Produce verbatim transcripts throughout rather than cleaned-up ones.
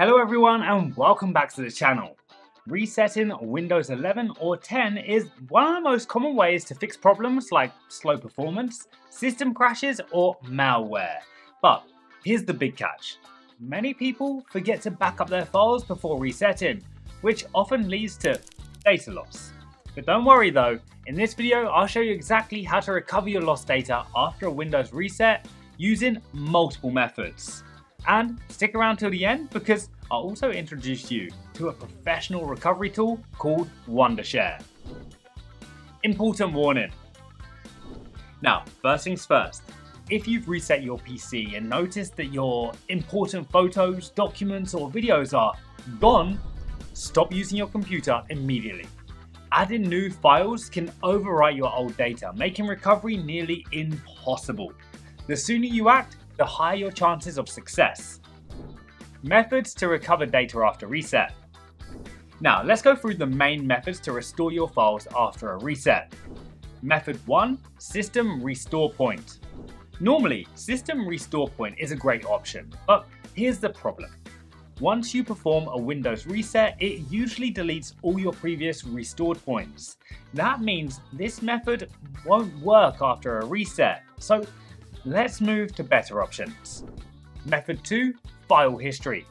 Hello everyone and welcome back to the channel. Resetting Windows eleven or ten is one of the most common ways to fix problems like slow performance, system crashes or malware. But here's the big catch. Many people forget to back up their files before resetting, which often leads to data loss. But don't worry though, in this video I'll show you exactly how to recover your lost data after a Windows reset using multiple methods. And stick around till the end because I'll also introduce you to a professional recovery tool called Wondershare. Important warning. Now, first things first, if you've reset your P C and noticed that your important photos, documents or videos are gone, stop using your computer immediately. Adding new files can overwrite your old data, making recovery nearly impossible. The sooner you act, the higher your chances of success. Methods to recover data after reset. Now let's go through the main methods to restore your files after a reset. Method one. System Restore Point. Normally, System Restore Point is a great option, but here's the problem. Once you perform a Windows reset, it usually deletes all your previous restored points. That means this method won't work after a reset. So let's move to better options. Method two, File History.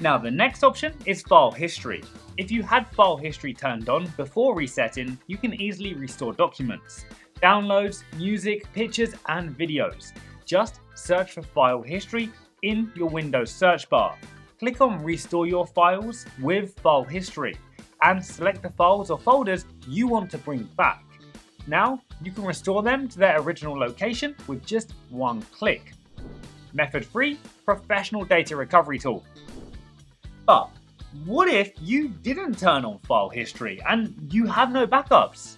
Now the next option is File History. If you had File History turned on before resetting, you can easily restore documents, downloads, music, pictures and videos. Just search for File History in your Windows search bar. Click on Restore Your Files with File History and select the files or folders you want to bring back. Now, you can restore them to their original location with just one click. Method three, Professional Data Recovery Tool. But what if you didn't turn on File History and you have no backups?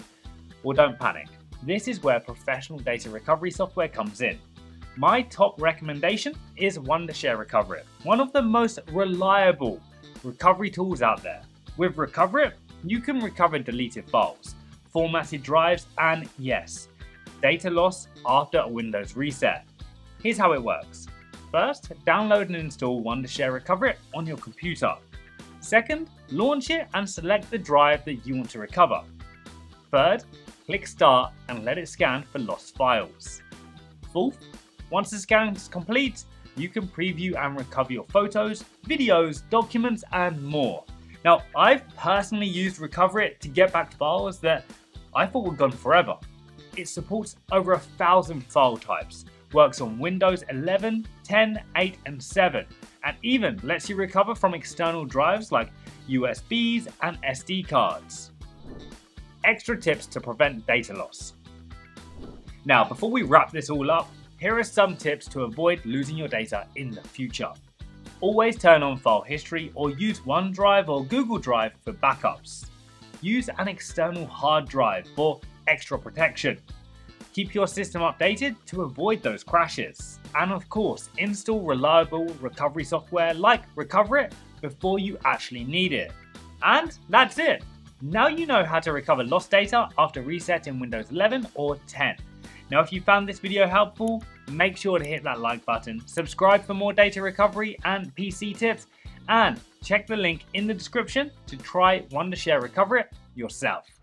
Well, don't panic. This is where professional data recovery software comes in. My top recommendation is Wondershare Recoverit, one of the most reliable recovery tools out there. With Recoverit, you can recover deleted files, formatted drives and yes, data loss after a Windows reset. Here's how it works. First, download and install Wondershare Recoverit on your computer. Second, launch it and select the drive that you want to recover. Third, click Start and let it scan for lost files. Fourth, once the scan is complete, you can preview and recover your photos, videos, documents and more. Now, I've personally used Recoverit to get back files that I thought were gone forever. It supports over a thousand file types, works on Windows eleven, ten, eight and seven, and even lets you recover from external drives like U S Bs and S D cards. Extra tips to prevent data loss. Now, before we wrap this all up, here are some tips to avoid losing your data in the future. Always turn on File History or use OneDrive or Google Drive for backups. Use an external hard drive for extra protection. Keep your system updated to avoid those crashes. And of course, install reliable recovery software like Recoverit before you actually need it. And that's it! Now you know how to recover lost data after reset in Windows eleven or ten. Now if you found this video helpful, make sure to hit that like button, subscribe for more data recovery and P C tips, and check the link in the description to try Wondershare Recoverit yourself.